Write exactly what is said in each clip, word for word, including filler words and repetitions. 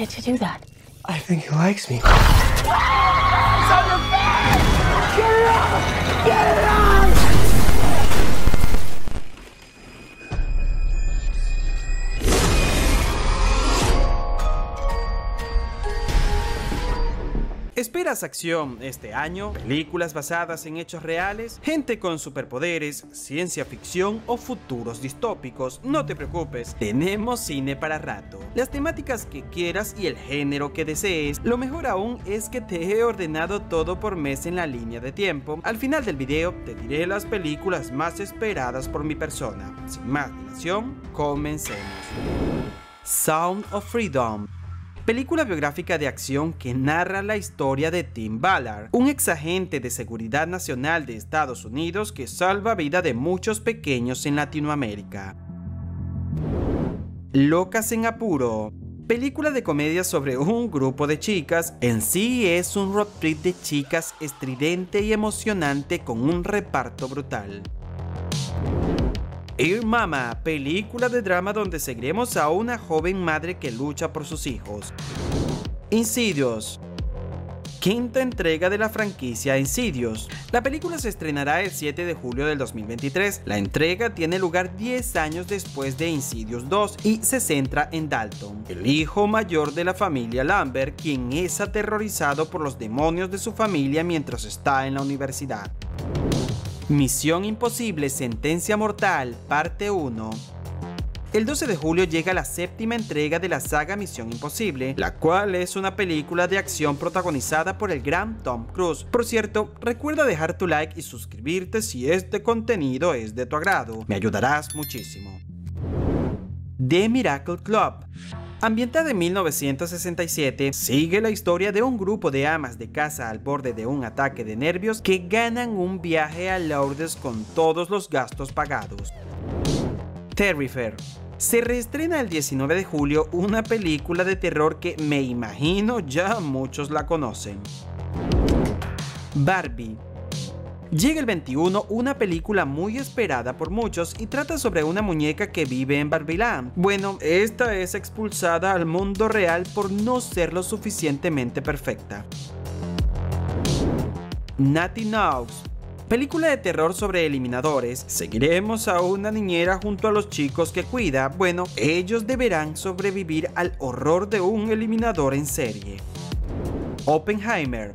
get to do that? I think he likes me. It's on your bed! Get it off! Get it off! ¿Esperas acción este año? Películas basadas en hechos reales, gente con superpoderes, ciencia ficción o futuros distópicos. No te preocupes, tenemos cine para rato. Las temáticas que quieras y el género que desees. Lo mejor aún es que te he ordenado todo por mes en la línea de tiempo. Al final del video te diré las películas más esperadas por mi persona. Sin más dilación, comencemos. Sound of Freedom. Película biográfica de acción que narra la historia de Tim Ballard, un ex agente de seguridad nacional de Estados Unidos que salva vida de muchos pequeños en Latinoamérica. Locas en apuro. Película de comedia sobre un grupo de chicas. En sí es un road trip de chicas estridente y emocionante con un reparto brutal. Dear Mama, película de drama donde seguiremos a una joven madre que lucha por sus hijos. Insidious. Quinta entrega de la franquicia Insidious. La película se estrenará el siete de julio del dos mil veintitrés. La entrega tiene lugar diez años después de Insidious dos y se centra en Dalton, el hijo mayor de la familia Lambert, quien es aterrorizado por los demonios de su familia mientras está en la universidad. Misión Imposible: Sentencia Mortal, Parte uno. El doce de julio llega la séptima entrega de la saga Misión Imposible, la cual es una película de acción protagonizada por el gran Tom Cruise. Por cierto, recuerda dejar tu like y suscribirte si este contenido es de tu agrado, me ayudarás muchísimo. The Miracle Club. Ambientada en mil novecientos sesenta y siete, sigue la historia de un grupo de amas de casa al borde de un ataque de nervios que ganan un viaje a Lourdes con todos los gastos pagados. Terrifier. Se reestrena el diecinueve de julio una película de terror que me imagino ya muchos la conocen. Barbie. Llega el veintiuno una película muy esperada por muchos y trata sobre una muñeca que vive en Barbieland. Bueno, esta es expulsada al mundo real por no ser lo suficientemente perfecta. Natty Knocks. Película de terror sobre eliminadores. Seguiremos a una niñera junto a los chicos que cuida. Bueno, ellos deberán sobrevivir al horror de un eliminador en serie. Oppenheimer.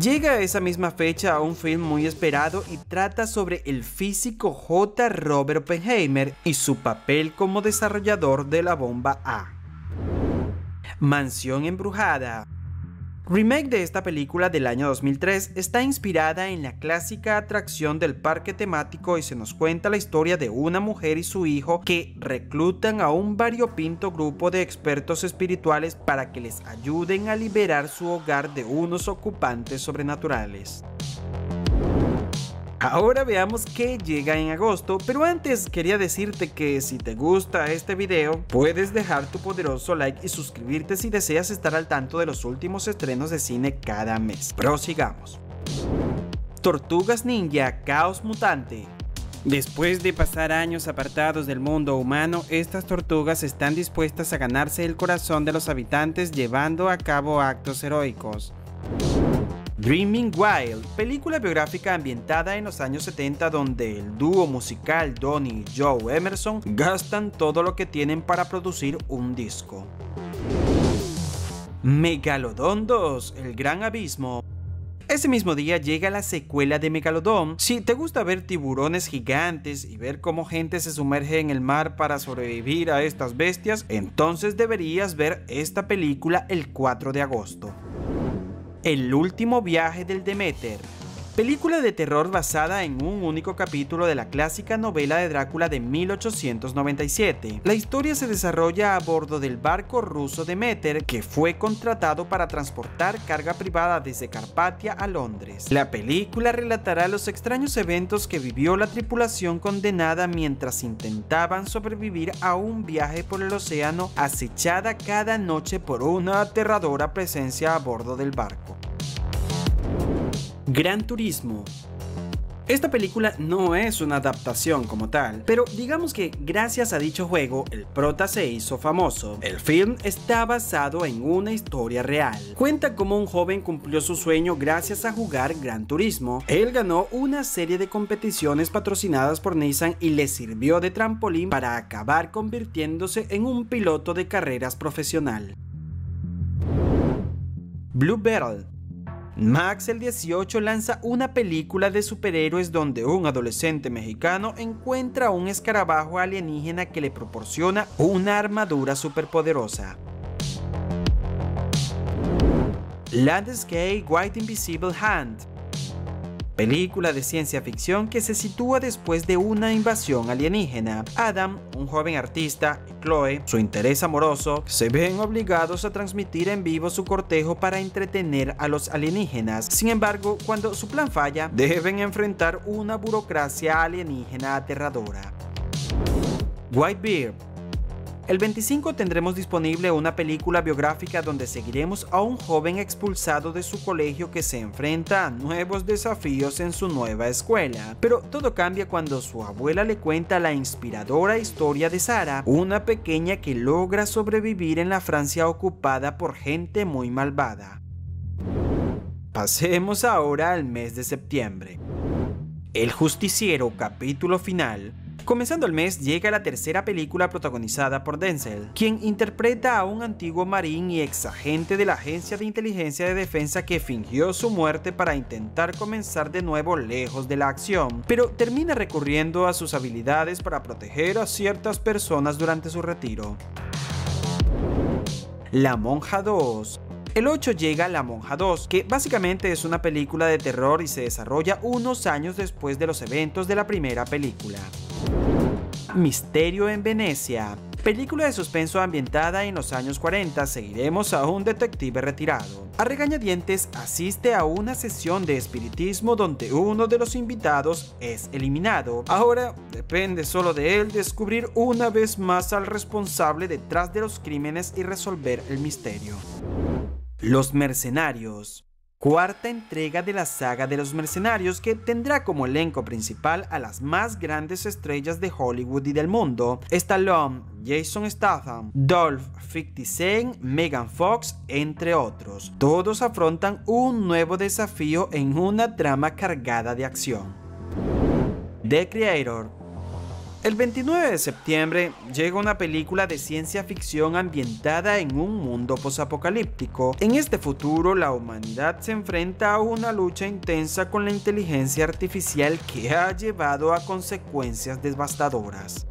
Llega a esa misma fecha a un film muy esperado y trata sobre el físico J. Robert Oppenheimer y su papel como desarrollador de la bomba A. Mansión embrujada. Remake de esta película del año dos mil tres está inspirada en la clásica atracción del parque temático y se nos cuenta la historia de una mujer y su hijo que reclutan a un variopinto grupo de expertos espirituales para que les ayuden a liberar su hogar de unos ocupantes sobrenaturales. Ahora veamos qué llega en agosto, pero antes quería decirte que si te gusta este video, puedes dejar tu poderoso like y suscribirte si deseas estar al tanto de los últimos estrenos de cine cada mes. Prosigamos. Tortugas Ninja Caos Mutante. Después de pasar años apartados del mundo humano, estas tortugas están dispuestas a ganarse el corazón de los habitantes llevando a cabo actos heroicos. Dreaming Wild, película biográfica ambientada en los años setenta donde el dúo musical Donnie y J. Emerson gastan todo lo que tienen para producir un disco. Megalodón dos, El Gran Abismo. Ese mismo día llega la secuela de Megalodón. Si te gusta ver tiburones gigantes y ver cómo gente se sumerge en el mar para sobrevivir a estas bestias, entonces deberías ver esta película el cuatro de agosto. El último viaje del Demeter. Película de terror basada en un único capítulo de la clásica novela de Drácula de mil ochocientos noventa y siete. La historia se desarrolla a bordo del barco ruso Demeter, que fue contratado para transportar carga privada desde Carpatia a Londres. La película relatará los extraños eventos que vivió la tripulación condenada mientras intentaban sobrevivir a un viaje por el océano, acechada cada noche por una aterradora presencia a bordo del barco. Gran Turismo. Esta película no es una adaptación como tal, pero digamos que gracias a dicho juego el prota se hizo famoso. El film está basado en una historia real. Cuenta cómo un joven cumplió su sueño gracias a jugar Gran Turismo. Él ganó una serie de competiciones patrocinadas por Nissan y le sirvió de trampolín para acabar convirtiéndose en un piloto de carreras profesional. Blue Beetle. Max el dieciocho lanza una película de superhéroes donde un adolescente mexicano encuentra un escarabajo alienígena que le proporciona una armadura superpoderosa. Landscape with Invisible Hand. Película de ciencia ficción que se sitúa después de una invasión alienígena. Adam, un joven artista, y Chloe, su interés amoroso, se ven obligados a transmitir en vivo su cortejo para entretener a los alienígenas. Sin embargo, cuando su plan falla, deben enfrentar una burocracia alienígena aterradora. White Beard. El veinticinco tendremos disponible una película biográfica donde seguiremos a un joven expulsado de su colegio que se enfrenta a nuevos desafíos en su nueva escuela. Pero todo cambia cuando su abuela le cuenta la inspiradora historia de Sara, una pequeña que logra sobrevivir en la Francia ocupada por gente muy malvada. Pasemos ahora al mes de septiembre. El justiciero, capítulo final. Comenzando el mes llega la tercera película protagonizada por Denzel, quien interpreta a un antiguo marín y ex agente de la Agencia de Inteligencia de Defensa que fingió su muerte para intentar comenzar de nuevo lejos de la acción, pero termina recurriendo a sus habilidades para proteger a ciertas personas durante su retiro. La Monja dos. El ocho llega La Monja dos, que básicamente es una película de terror y se desarrolla unos años después de los eventos de la primera película. Misterio en Venecia. Película de suspenso ambientada en los años cuarenta, seguiremos a un detective retirado. A regañadientes asiste a una sesión de espiritismo donde uno de los invitados es eliminado. Ahora depende solo de él descubrir una vez más al responsable detrás de los crímenes y resolver el misterio. Los mercenarios. Cuarta entrega de la saga de Los Mercenarios, que tendrá como elenco principal a las más grandes estrellas de Hollywood y del mundo: Stallone, Jason Statham, Dolph cincuenta y seis, Megan Fox, entre otros. Todos afrontan un nuevo desafío en una trama cargada de acción. The Creator. El veintinueve de septiembre llega una película de ciencia ficción ambientada en un mundo posapocalíptico. En este futuro, la humanidad se enfrenta a una lucha intensa con la inteligencia artificial que ha llevado a consecuencias devastadoras.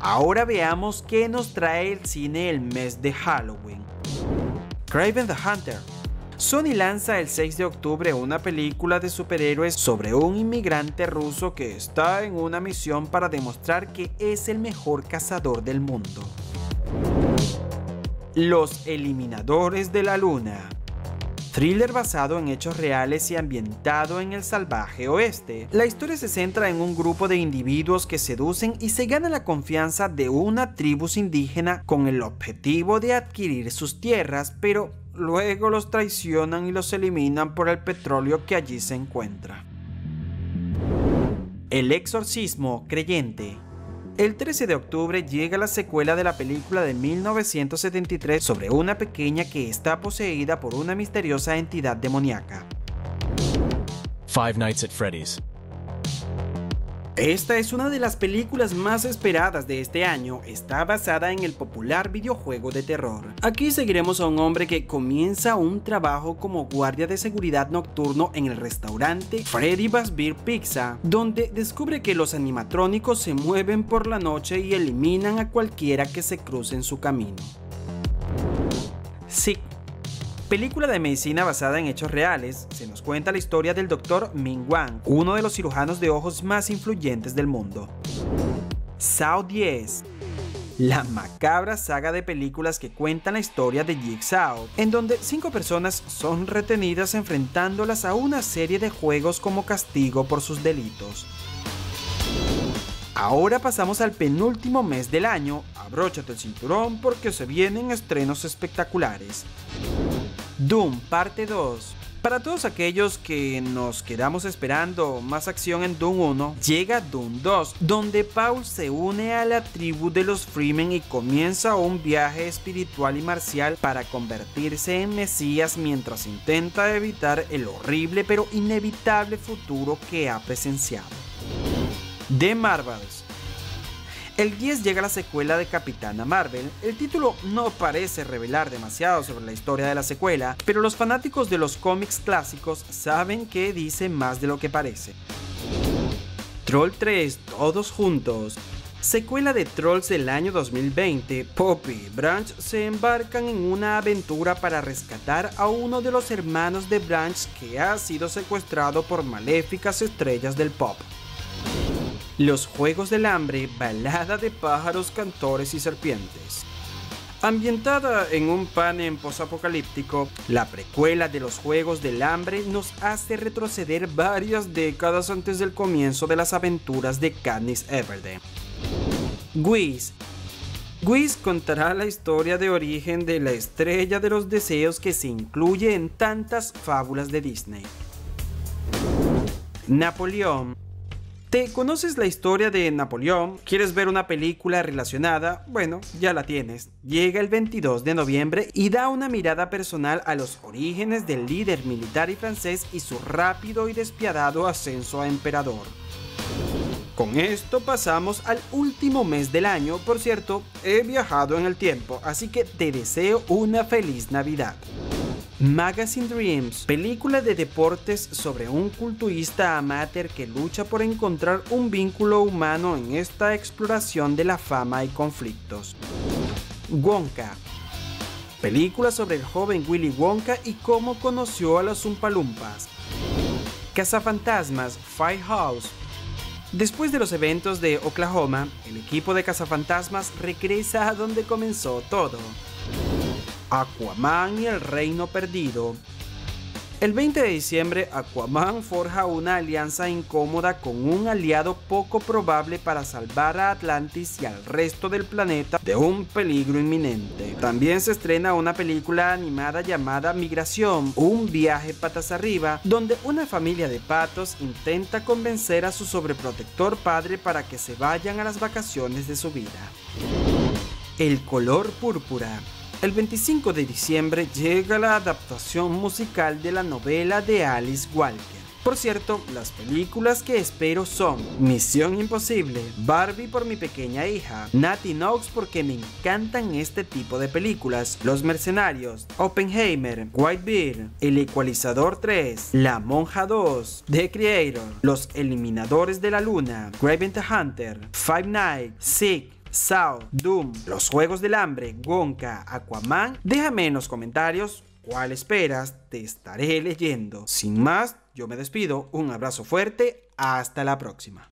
Ahora veamos qué nos trae el cine el mes de Halloween. Kraven the Hunter. Sony lanza el seis de octubre una película de superhéroes sobre un inmigrante ruso que está en una misión para demostrar que es el mejor cazador del mundo. Los Eliminadores de la Luna. Thriller basado en hechos reales y ambientado en el salvaje oeste. La historia se centra en un grupo de individuos que seducen y se gana la confianza de una tribu indígena con el objetivo de adquirir sus tierras, pero luego los traicionan y los eliminan por el petróleo que allí se encuentra. El exorcismo creyente. El trece de octubre llega la secuela de la película de mil novecientos setenta y tres sobre una pequeña que está poseída por una misteriosa entidad demoníaca. Five Nights at Freddy's. Esta es una de las películas más esperadas de este año. Está basada en el popular videojuego de terror. Aquí seguiremos a un hombre que comienza un trabajo como guardia de seguridad nocturno en el restaurante Freddy Fazbear Pizza, donde descubre que los animatrónicos se mueven por la noche y eliminan a cualquiera que se cruce en su camino. Sick. Película de medicina basada en hechos reales, se nos cuenta la historia del doctor Ming Wang, uno de los cirujanos de ojos más influyentes del mundo. Saw diez. La macabra saga de películas que cuentan la historia de Jigsaw, en donde cinco personas son retenidas enfrentándolas a una serie de juegos como castigo por sus delitos. Ahora pasamos al penúltimo mes del año. Abróchate el cinturón porque se vienen estrenos espectaculares. Doom, parte dos. Para todos aquellos que nos quedamos esperando más acción en Doom uno, llega Doom dos, donde Paul se une a la tribu de los Freemen y comienza un viaje espiritual y marcial para convertirse en Mesías mientras intenta evitar el horrible pero inevitable futuro que ha presenciado. The Marvels. El diez llega la secuela de Capitana Marvel. El título no parece revelar demasiado sobre la historia de la secuela, pero los fanáticos de los cómics clásicos saben que dice más de lo que parece. Troll tres, todos juntos. Secuela de Trolls del año dos mil veinte, Poppy y Branch se embarcan en una aventura para rescatar a uno de los hermanos de Branch que ha sido secuestrado por maléficas estrellas del pop. Los Juegos del Hambre, balada de pájaros, cantores y serpientes. Ambientada en un panem posapocalíptico, la precuela de los Juegos del Hambre nos hace retroceder varias décadas antes del comienzo de las aventuras de Katniss Everdeen. Whis. Whis contará la historia de origen de la Estrella de los Deseos que se incluye en tantas fábulas de Disney. Napoleón. ¿Te conoces la historia de Napoleón? ¿Quieres ver una película relacionada? Bueno, ya la tienes. Llega el veintidós de noviembre y da una mirada personal a los orígenes del líder militar y francés y su rápido y despiadado ascenso a emperador. Con esto pasamos al último mes del año. Por cierto, he viajado en el tiempo, así que te deseo una feliz Navidad. Magazine Dreams, película de deportes sobre un culturista amateur que lucha por encontrar un vínculo humano en esta exploración de la fama y conflictos. Wonka, película sobre el joven Willy Wonka y cómo conoció a los Zumpalumpas. Cazafantasmas, Firehouse. Después de los eventos de Oklahoma, el equipo de Cazafantasmas regresa a donde comenzó todo. Aquaman y el Reino Perdido. El veinte de diciembre, Aquaman forja una alianza incómoda con un aliado poco probable para salvar a Atlantis y al resto del planeta de un peligro inminente. También se estrena una película animada llamada Migración, un viaje patas arriba, donde una familia de patos intenta convencer a su sobreprotector padre para que se vayan a las vacaciones de su vida. El color púrpura. El veinticinco de diciembre llega la adaptación musical de la novela de Alice Walker. Por cierto, las películas que espero son Misión Imposible, Barbie por mi pequeña hija, Natty Knocks porque me encantan este tipo de películas, Los Mercenarios, Oppenheimer, White Beard, El Ecualizador tres, La Monja dos, The Creator, Los Eliminadores de la Luna, Kraven the Hunter, Five Nights, Sick, Saw, Doom, Los Juegos del Hambre, Wonka, Aquaman. Déjame en los comentarios cuál esperas, te estaré leyendo. Sin más, yo me despido, un abrazo fuerte, hasta la próxima.